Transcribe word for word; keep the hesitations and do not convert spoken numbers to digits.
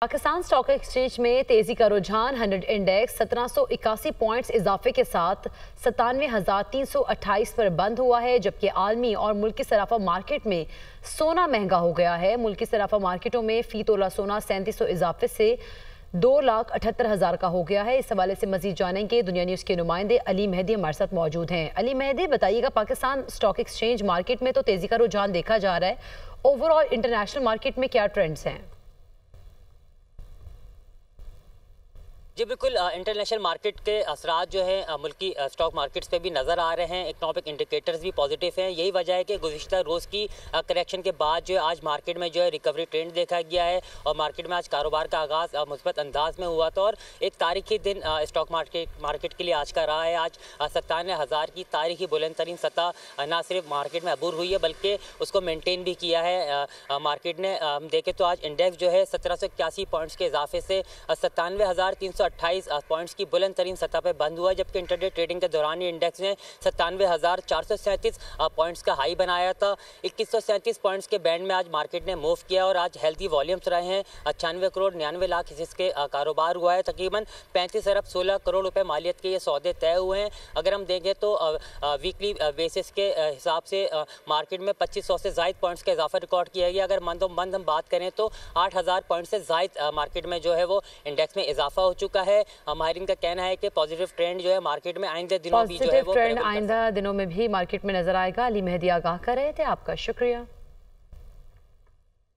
Pakistan stock exchange में तेजी का रुझान। हंड्रेड इंडेक्स सत्रह सौ इक्यासी पॉइंट्स इजाफे के साथ सतानवे हज़ार तीन सौ अट्ठाईस पर बंद हुआ है, जबकि आलमी और मुल्की सराफा मार्केट में सोना महंगा हो गया है। मुल्की सराफा मार्केटों में फी तोला सोना सैंतीस सौ इजाफे से दो लाख अठहत्तर हज़ार का हो गया है। इस हवाले से मजीद जानेंगे, दुनिया न्यूज़ के नुमाइंदे अली मेहदी हमारे साथ मौजूद हैं। अली मेहदी, बताइएगा, पाकिस्तान स्टॉक एक्सचेंज मार्केट में तो तेज़ी का रुझान देखा जा रहा है, ओवरऑल इंटरनेशनल मार्केट में क्या ट्रेंड्स हैं? जी बिल्कुल, इंटरनेशनल मार्केट के असरात जो है मुल्की स्टॉक मार्केट्स पे भी नज़र आ रहे हैं। इकनॉमिक इंडिकेटर्स भी पॉजिटिव हैं। यही वजह है कि गुज़िश्ता रोज़ की करेक्शन के बाद जो है आज मार्केट में जो है रिकवरी ट्रेंड देखा गया है और मार्केट में आज कारोबार का आगाज़ मुस्बत अंदाज में हुआ था और एक तारीखी दिन स्टॉक मार्केट मार्केट के लिए आज का रहा है। आज सत्तानवे हज़ार की तारीखी बुलंद तरीन सतह ना सिर्फ मार्केट में अबूर हुई है बल्कि उसको मेनटेन भी किया है मार्केट ने। हम देखें तो आज इंडेक्स जो है सत्रह सौ इक्यासी पॉइंट्स के इजाफे से सत्तानवे हज़ार तीन सौ अट्ठाईस पॉइंट्स की बुलंद तरीन सतह पर बंद हुआ, जबकि इंटरडे ट्रेडिंग के दौरान इंडेक्स ने सत्तानवे हज़ार चार सौ सैंतीस पॉइंट्स का हाई बनाया था। इक्कीस सौ सैंतीस पॉइंट्स के बैंड में आज मार्केट ने मूव किया और आज हेल्दी वॉल्यूम्स रहे हैं। अट्ठानवे करोड़ निन्यानवे लाख इसके कारोबार हुआ है। तकरीबन पैंतीस अरब सोलह करोड़ रुपये मालियत के ये सौदे तय हुए हैं। अगर हम देखें तो वीकली बेसिस के हिसाब से मार्केट में पच्चीस सौ से ज़ायद पॉइंट्स का इजाफा रिकॉर्ड किया गया। अगर मंद मंद हम बात करें तो आठ हज़ार पॉइंट्स से ज़ायद मार्केट में जो है वो इंडेक्स में इजाफा हो चुका है। माहिरीन का कहना है कि पॉजिटिव ट्रेंड जो है मार्केट में आइंदा दिनों भी जो है वो आइंदा दिनों में भी मार्केट में नजर आएगा। अली मेहदी आगाह कर रहे थे, आपका शुक्रिया।